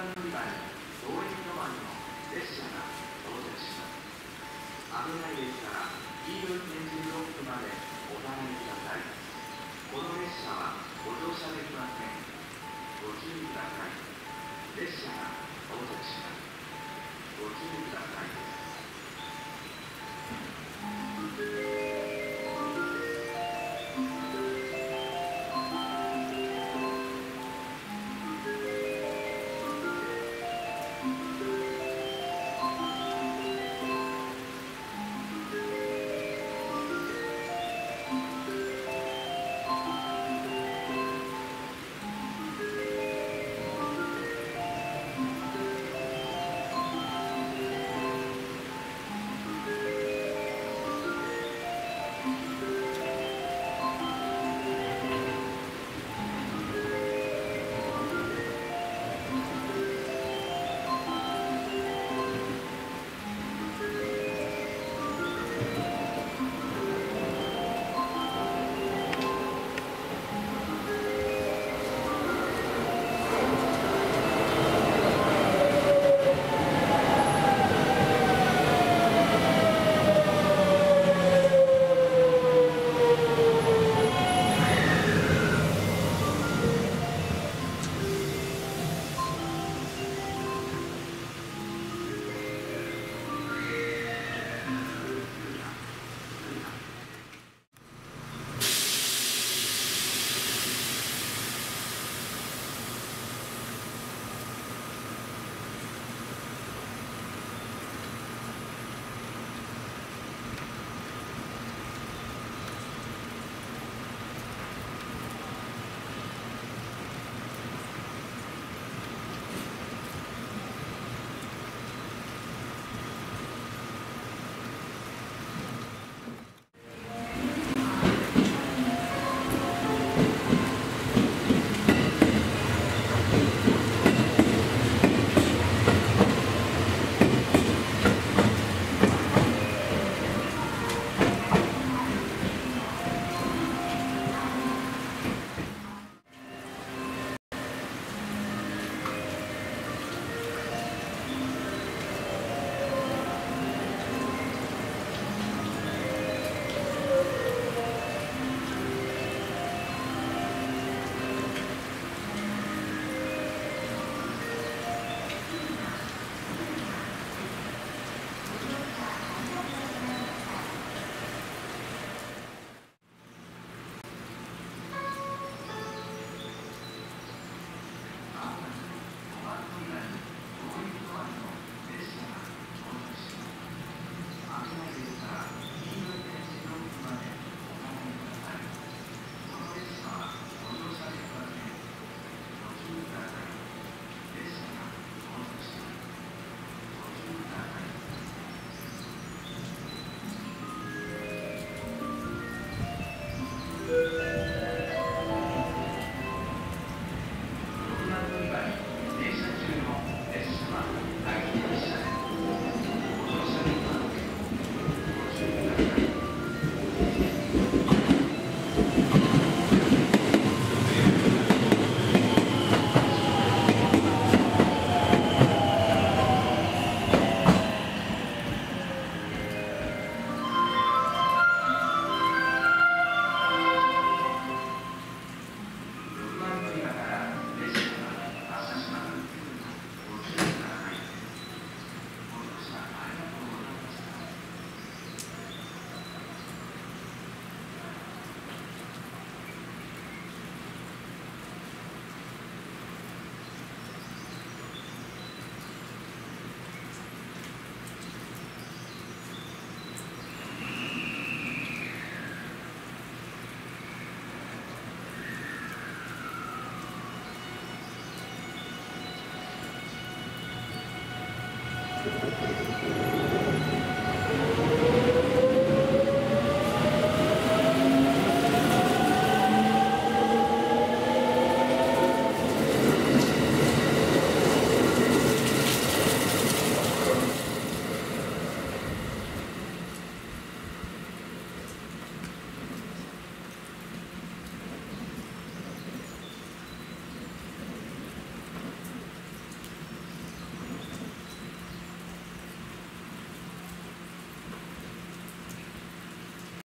番乗り場に応援ロマンの列車が到着します。危ない駅から黄色い点字ブロックまでお離れください。この列車はご乗車できません。ご注意ください。列車が到着します。ご注意ください。